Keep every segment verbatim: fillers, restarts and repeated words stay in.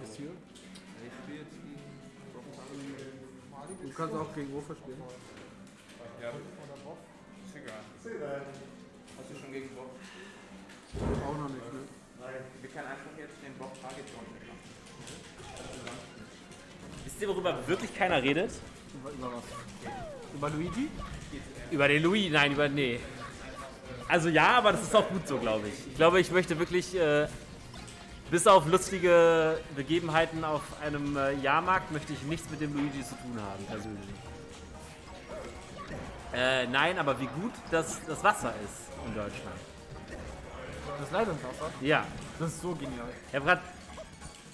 Monsieur. Du kannst auch gegen Ufer spielen. Ja. Ist egal. Hast du schon gegen Bob? Auch noch nicht, ne? Nein. Wir können einfach jetzt den Bob-Target-Job machen. Wisst ihr, worüber wirklich keiner redet? Über, über was? Über Luigi? Über den Luigi? Nein, über... nee. Also ja, aber das ist auch gut so, glaube ich. Ich glaube, ich möchte wirklich... Äh, bis auf lustige Begebenheiten auf einem äh, Jahrmarkt möchte ich nichts mit dem Luigi zu tun haben, persönlich. Äh, nein, aber wie gut das, das Wasser ist in Deutschland. Das Leitungswasser? Ja. Das ist so genial. Ich habe gerade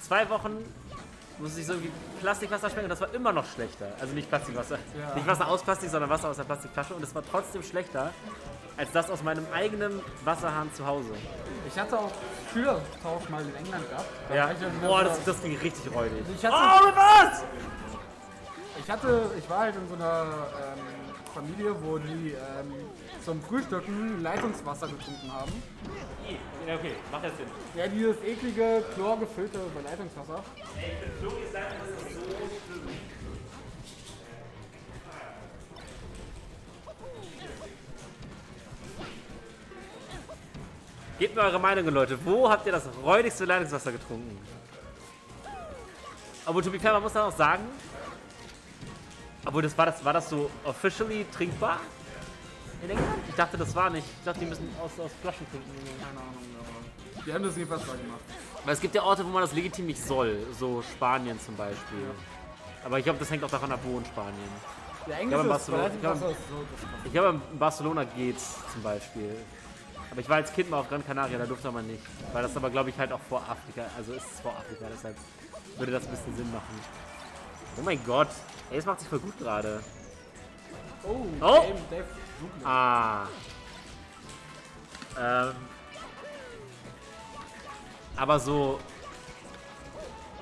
zwei Wochen, musste ich so irgendwie Plastikwasser schmecken und das war immer noch schlechter. Also nicht Plastikwasser. Ja. Nicht Wasser aus Plastik, sondern Wasser aus der Plastikflasche und es war trotzdem schlechter als das aus meinem eigenen Wasserhahn zu Hause. Ich hatte auch Schülertausch mal in England gehabt. Da ja. Boah, das, das ging richtig räudig. Ich hatte, oh, was? Ich hatte, ich war halt in so einer ähm, Familie, wo die ähm, zum Frühstücken Leitungswasser getrunken haben. Ja, okay, mach das hin. Ja, dieses eklige, chlorgefüllte Leitungswasser. Ey, für Klo ist Leitungswasser so schlimm. Gebt mir eure Meinung, Leute. Wo habt ihr das räudigste Leitungswasser getrunken? Aber to be fair, man muss dann auch sagen, obwohl, das war, das, war das so officially trinkbar in England? Ich dachte, das war nicht. Ich dachte, die müssen aus, aus Flaschen trinken. Keine Ahnung. Die haben das jedenfalls mal gemacht. Weil es gibt ja Orte, wo man das legitim nicht soll. So Spanien zum Beispiel. Ja. Aber ich glaube, das hängt auch davon ab, wo in Spanien. Ja, England ist Barcelona. Ich glaube, in, glaub, in Barcelona geht's zum Beispiel. Aber ich war als Kind mal auf Gran Canaria, da durfte man nicht. Weil das aber, glaube ich, halt auch vor Afrika, also ist es vor Afrika, deshalb würde das ein bisschen Sinn machen. Oh mein Gott, ey, es macht sich voll gut gerade. Oh, oh. Dave, Dave. Ah. Ähm. Aber so...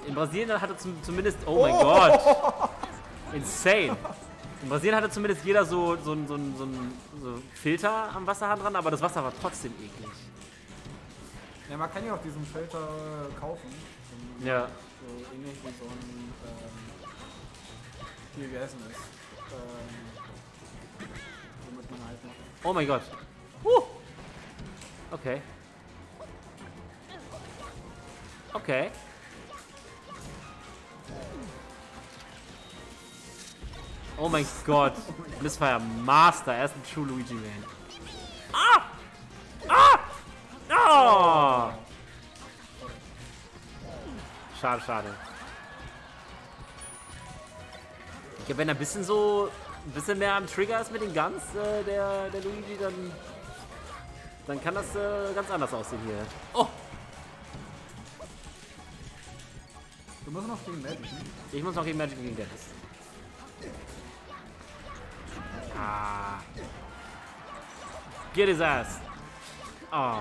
In Brasilien hatte zumindest... Oh mein oh. Gott. Insane. In Brasilien hatte zumindest jeder so, so, so, so, so einen Filter am Wasserhahn dran, aber das Wasser war trotzdem eklig. Ja, man kann ja auch diesen Filter kaufen. So, ja. So ähnlich wie so ein ähm, hier gegessen ist. Ähm, womit man halt macht. Oh mein Gott. Huh. Okay. Okay. Oh mein Gott, das war ja Master, er ist ein True Luigi Man. Ah! Ah! Oh! Schade, schade. Ich glaube, wenn er ein bisschen so, ein bisschen mehr am Trigger ist mit den Guns, äh, der, der Luigi, dann, dann kann das äh, ganz anders aussehen hier. Oh! Du musst noch gegen Magic, ne? Ich muss noch gegen Magic gegen Dennis. Ah. Get his ass. Oh.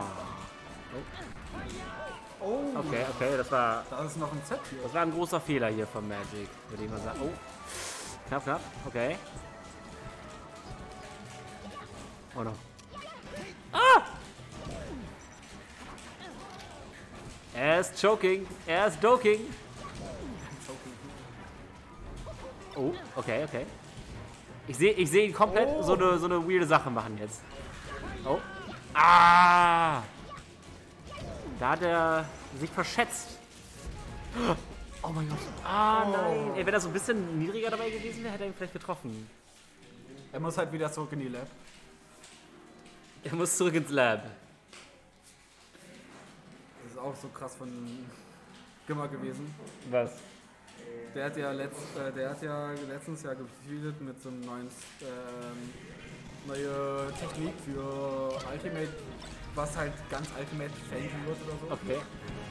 Oh. Okay, okay, das war... Da ist noch ein Z hier. Das war ein großer Fehler hier von Magik, würde ich mal sagen. Oh. Knapp, knapp. Okay. Oh no. Ah! Er ist choking. Er ist doking. Oh, okay, okay. Ich sehe ich seh ihn komplett oh. so eine so ne weirde Sache machen jetzt. Oh. Ah! Da hat er sich verschätzt. Oh mein Gott. Ah, oh. nein. Ey, wäre das so ein bisschen niedriger dabei gewesen wäre, hätte er ihn vielleicht getroffen. Er muss halt wieder zurück in die Lab. Er muss zurück ins Lab. Das ist auch so krass von Gimmer gewesen. Was? Der hat ja, letzt, äh, der hat ja letztens ja gefeedet mit so einem neuen ähm, neue Technik für Ultimate, was halt ganz Ultimate Fancy wird oder so. Okay.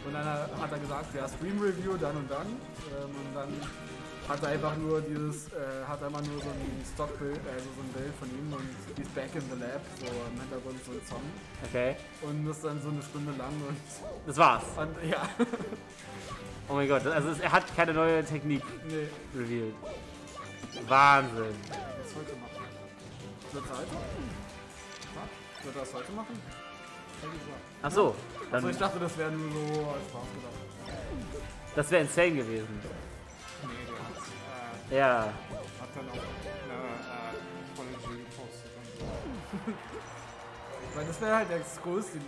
Und dann hat er gesagt, ja, Stream Review dann und dann. Ähm, und dann hat er einfach nur dieses, äh, hat einfach nur so ein Stockbild, also so ein Bild von ihm und he's back in the lab, so im Hintergrund so ein Song. Okay. Und das dann so eine Stunde lang und... Das war's. Und, ja. Oh mein Gott, also es, er hat keine neue Technik nee. revealed. Wahnsinn. Was sollte er machen? Wird er heute machen? Was? Wird er das heute machen? Ach so. Dann also ich dachte, das wäre nur so als Spaß gedacht. Das wäre insane gewesen. Nee, der äh, ja. Hat dann auch eine volle Jury gepostet und so. Ich meine, das wäre halt das größte äh,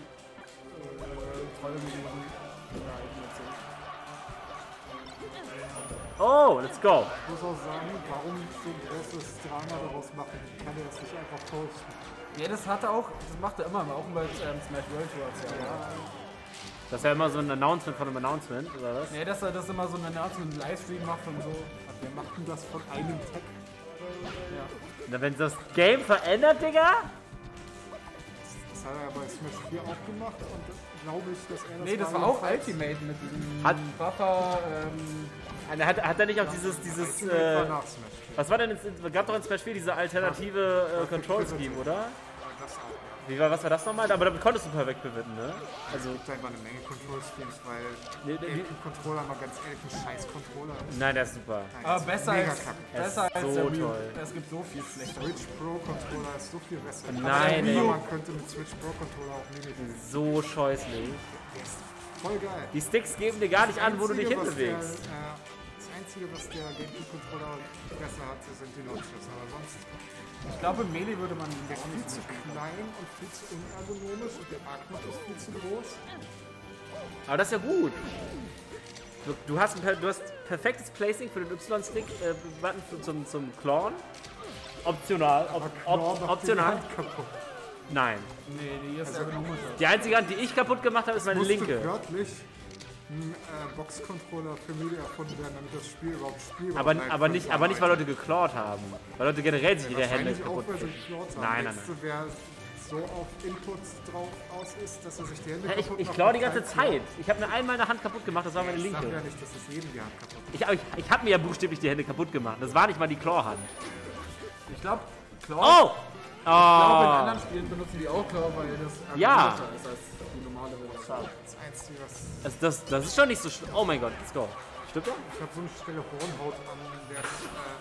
Trolle gewesen. Oh, let's go! Ich muss auch sagen, warum so ein großes Drama daraus machen? Ich kann ja das nicht einfach posten. Ja, das hat er auch, das macht er immer, auch bei ähm, Smash World Tour. Ja. Ja. Das ist ja immer so ein Announcement von einem Announcement, oder was? Ja, dass er das immer so ein Announcement im Livestream macht und so. Wir machen das von einem Tag. Ja. Na, wenn das Game verändert, Digga? Das, das hat er bei Smash vier auch gemacht und glaube ich, dass er das. Nee, das war auch Ultimate mit diesem hat Buffer. Ähm, hat, hat er nicht auch nach, dieses. dieses äh, war nach Smash vier. Was war denn? Es gab doch in Smash vier diese alternative äh, Control-Scheme, oder? Das auch. Wie war, was war das nochmal? Aber damit konntest du perfekt pivoten, ne? Also es gibt einfach eine Menge Control-Schemes, weil der nee, Controller mal ganz ehrlich ein scheiß Controller ist. Nein, der ist super. Nein, aber ist besser als, besser als so der toll. Es gibt so viel schlechter. Switch Pro-Controller ist so viel besser. Nein, also, ey. Man könnte mit Switch Pro-Controller auch mimiten. So scheußlich. Der ist voll geil. Die Sticks geben dir gar nicht an, wo du dich hinbewegst. Der, das Einzige, was der GameCube-Controller besser hat, sind die Notches, aber sonst... Ich glaube, Melee würde man nicht. Der ist viel zu klein und viel zu unergonomisch und der Arc-Mod ist viel zu groß. Aber das ist ja gut. Du, du, hast, ein, du hast perfektes Placing für den Y-Stick-Button äh, zum, zum Clawn. Optional. Op, op, optional. Nein. Nee, die ist ergonomisch. Die einzige Hand, die ich kaputt gemacht habe, ist meine linke. Ein äh, Box-Controller für Melee erfunden werden, damit das Spiel überhaupt spielbar aber, bleibt. Aber nicht, aber nicht, weil Leute geklaut haben. Weil Leute generell sich ja, ihre Hände kaputt auch, weil sie geklaut haben. Nein, nein, nein. Wer so auf Inputs drauf aus ist, dass er sich die Hände ja, kaputt ich, ich klaue die ganze Zeit. Ich habe mir einmal eine Hand kaputt gemacht, das war meine linke. Ich sag ja nicht, dass es jedem die Hand kaputt gemacht. Ich, ich, ich habe mir ja buchstäblich die Hände kaputt gemacht. Das war nicht mal die Claw-Hand. Ich glaube, Claw... Oh! Ich oh. glaube, in anderen Spielen benutzen die auch Claw, weil das besser ja. ist als die normale Version. Das, das, das ist schon nicht so schlimm. Oh mein Gott, let's go. Stimmt doch? Ich habe so eine schnelle Hornhaut am, der, äh,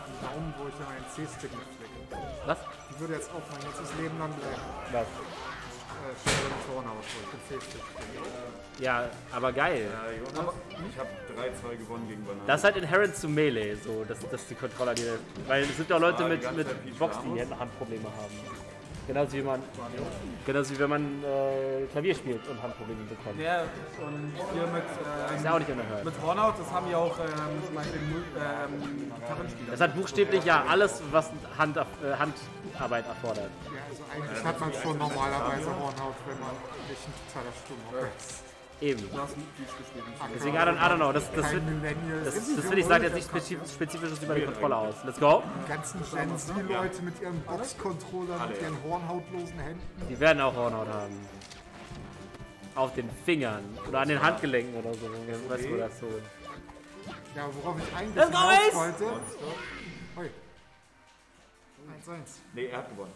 am Daumen, wo ich dann meinen C-Stick mitflicke. Was? Die würde jetzt auch mein ganzes Leben lang bleiben. Was? Äh, schnelle Hornhaut, wo ich den C-Stick äh, ja, aber geil. Ja, Jonas, aber, ich habe drei zwei gewonnen gegen Banane. Das ist halt inherent zu Melee, so, dass, dass die Controller, die. Weil es sind auch Leute ah, mit, mit Box, die jetzt Handprobleme haben. Genauso wie man, genauso wie wenn man äh, Klavier spielt und Handprobleme bekommt. Ja, und hier mit, ähm, ist ja auch nicht unerhört. Mit Hornhaut, das haben ja auch ähm, zum Beispiel ähm, Gitarrenspieler. Das hat buchstäblich ja alles, was Hand, äh, Handarbeit erfordert. Ja, also eigentlich hat man schon normalerweise Hornhaut, wenn man nicht ein totaler Sturmhocker ist. Eben. Deswegen, I don't, I don't know, das, das, wird, das, das finde ich, sagt jetzt nichts Spezifisches über den Controller aus. Let's go. Die ganzen Gen Z-Leute mit ihren Box-Controllern, mit ihren hornhautlosen Händen. Die werden auch Hornhaut haben. Auf den Fingern oder an den Handgelenken oder so. Weißt du, das so. Ja, worauf ich eigentlich hinaus wollte. Hoi. eins eins. Nee, er hat gewonnen.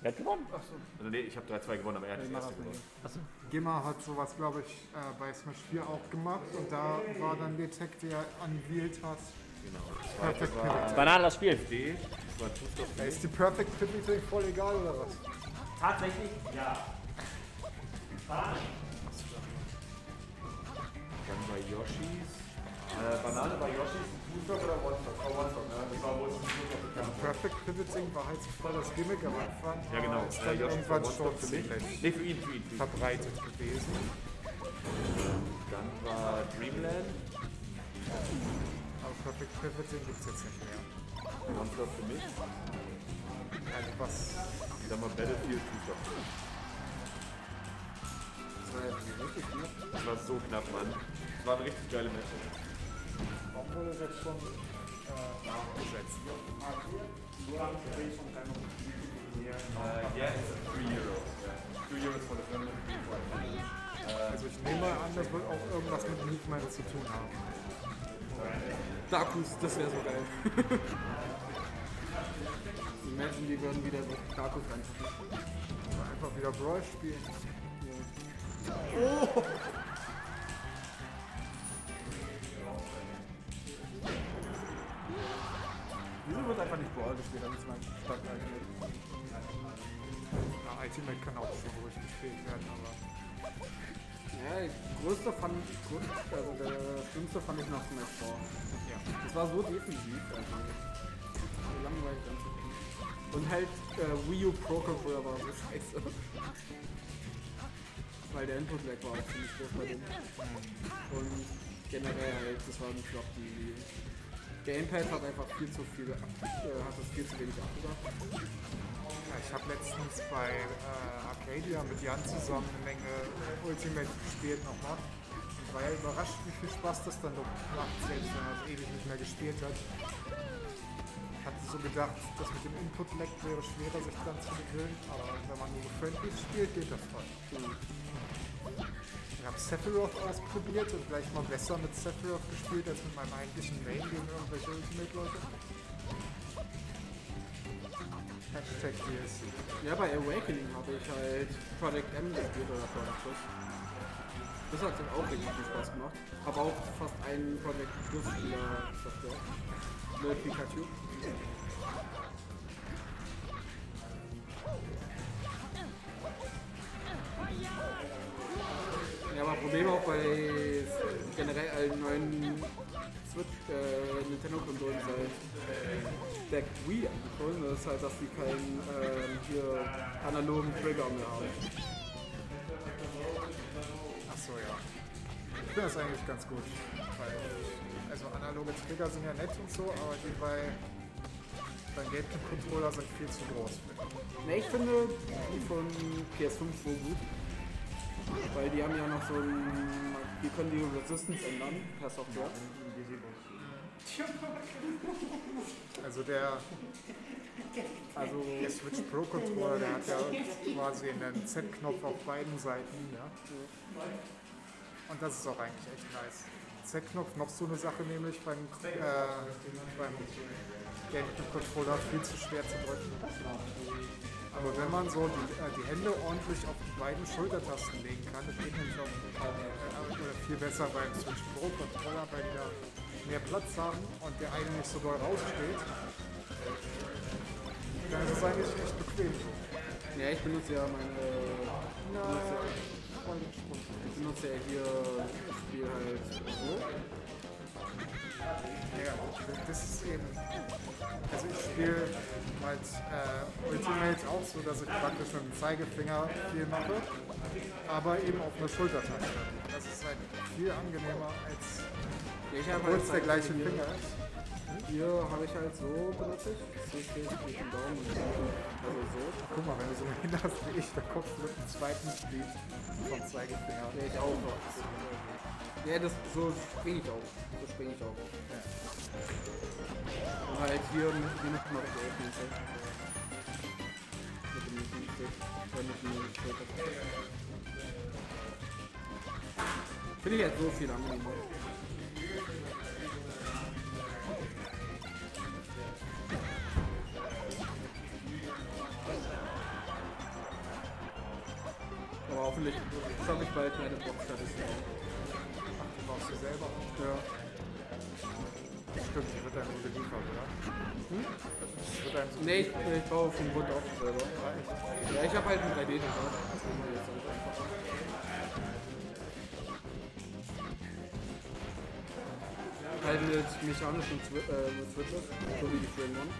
Er hat gewonnen? Achso. Also nee, ich habe drei zwei gewonnen, aber er hat das erste gewonnen. Achso. Gema hat sowas, glaube ich, äh, bei Smash vier auch gemacht und da war dann der Tag, der unwählt hat. Genau. Perfect Pivoting. Banane das Spiel. D. Da ist die Perfect Pivoting voll egal, oder was? Tatsächlich? Ja. Banane. Dann bei Yoshis. Äh, Banane bei Yoshis. Two-Stop oder One-Stop? Oh, One-Stop, ne? Das war wohl Two-Stop. Perfect Pivoting war halt voll das Gimmick am Anfang. Ja, genau. Ist dann irgendwann schon für mich. Nee, für ihn, für ihn. Verbreitet gewesen. Dann war Dreamland. Aber Perfect Pivoting gibt's jetzt nicht mehr. One-Stop für mich. Also was? Ich sag mal Battlefield Two-Stop. Das war ja wirklich knapp. Das war so knapp, Mann. Das war ein richtig geiles Match. Obwohl es jetzt schon nachgesetzt wird. Jetzt three euros. two euros for the family. Also ich nehme mal an, das wird auch irgendwas mit Movement zu tun haben. Darkus, das wäre so geil. Die Menschen, die würden wieder so Darkus reinspielen. Einfach wieder Brawl spielen. Oh! Wieso wird einfach nicht Brawl gespielt, damit es mein Stadt eigentlich ist? Ja, Ultimate kann auch schon ruhig gespielt werden, aber... Ja, die größte fand ich gut, also der schlimmste fand ich nach dem F V. Ja. Das war so defensiv einfach. So langweilig anzugucken. Und halt äh, Wii U Pro Controller war so scheiße. Weil der Input-Lag war auch ziemlich groß bei dem. Und generell halt, das war ein Flop, die Gamepad hat einfach viel zu viel, äh, hat das viel zu wenig abgedacht. Ja, ich habe letztens bei äh, Arcadia mit Jan zusammen eine Menge Ultimate gespielt nochmal. Ich war ja überrascht, wie viel Spaß das dann noch macht, selbst wenn man es ewig nicht mehr gespielt hat. Ich hatte so gedacht, das mit dem Input-Lag wäre schwerer, sich dann zu gewöhnen, aber wenn man nur gefreundlich spielt, geht das voll. Mhm. Ich habe Sephiroth ausprobiert und gleich mal besser mit Sephiroth gespielt, als mit meinem eigentlichen Main gegen irgendwelche Ultimate-Leute. Hashtag D L C. Ja, bei Awakening habe ich halt Project M gespielt oder Project Plus. Das hat dann auch richtig viel Spaß gemacht. Habe auch fast einen Project Plus Spieler zerstört. Mit Pikachu. Ja, aber Probleme auch bei generell allen neuen Switch, äh, Nintendo-Konsolen seit der Wii angekommen ist, halt, dass die keinen äh, hier analogen Trigger mehr haben. Achso, ja. Ich finde das eigentlich ganz gut. Weil, also analoge Trigger sind ja nett und so, aber die bei deinen Gamepad-Controller sind viel zu groß. Ne, ich finde die von P S fünf so gut. Weil die haben ja noch so ein... Die können die Resistance ändern, per Software. Also der... Also der Switch Pro Controller, der hat ja quasi einen Z-Knopf auf beiden Seiten. Ja? Und das ist auch eigentlich echt nice. Z-Knopf, noch so eine Sache nämlich beim, äh, beim Gamepad-Controller viel zu schwer zu drücken. Aber wenn man so die, äh, die Hände ordentlich auf die beiden Schultertasten legen kann, das geht nämlich auch äh, viel besser beim Switch Pro Controller, weil die da mehr Platz haben und der eine nicht so doll raussteht, dann ist es eigentlich echt bequem. Ja, ich benutze ja meine... Na, benutze, ich benutze ja hier das Spiel halt so. Ja, das ist eben... Also ich spiele halt äh, Ultimate auch so, dass ich praktisch mit dem Zeigefinger viel mache, aber eben auf einer Schultertaste. Das ist halt viel angenehmer als ja, ich obwohl es der gleiche Finger ist. Hier habe ich halt so benutzt. So stehe ich mit dem Daumen und also so. Guck mal, wenn du so hin hast wie ich, der Kopf mit dem zweiten Glied vom Zeigefinger. Ja, ich auch noch. Ja, das, so springe ich auch. So springe ich auch. Ja. Und halt hier mit dem Knopf öffnen. Mit dem Knopf. Mit dem Knopf. Finde ich halt so viel angenehmer. Aber hoffentlich habe ich bald meine Box fertig. Die brauchst du selber? Ja. Stimmt, die wird einem so geliefert, oder? Hm? Das wird einem so nee, ich, ich baue vom Grund auf selber. Ja, ich habe halt einen drei D-Drucker. Das nehmen wir jetzt halt einfach. Halt mit mechanischen Zwi äh, mit Switches, so wie die Frame One.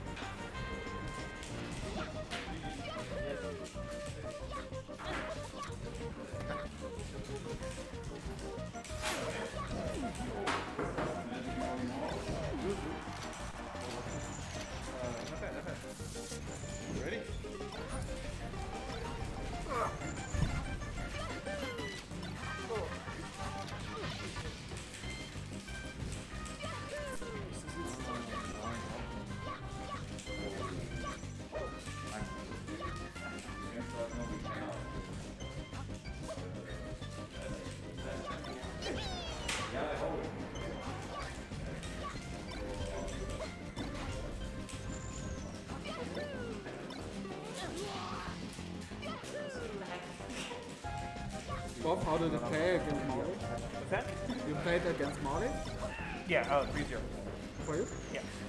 Bob, how did you play against Marley? What's that? You played against Marley? Yeah, I'll video. For you? Yeah.